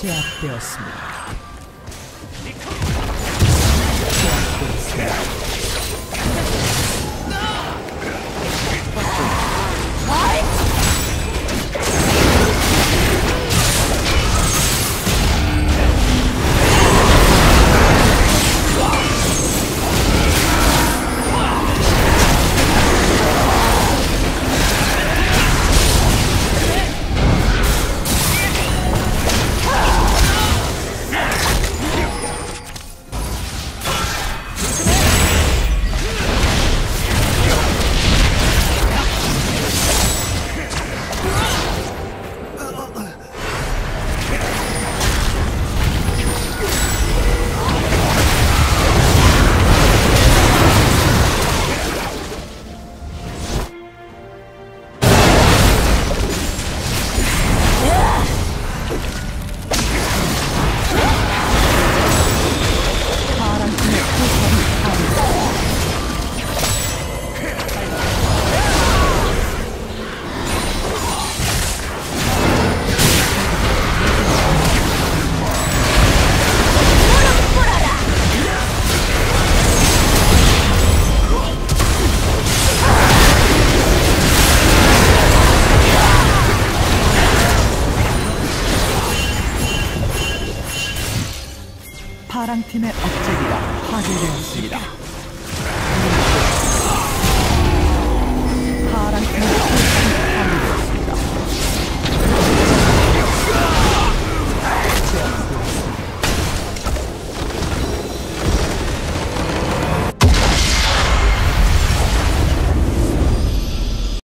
제압되었습니다. 파랑팀의 업적이가 파괴되었습니다.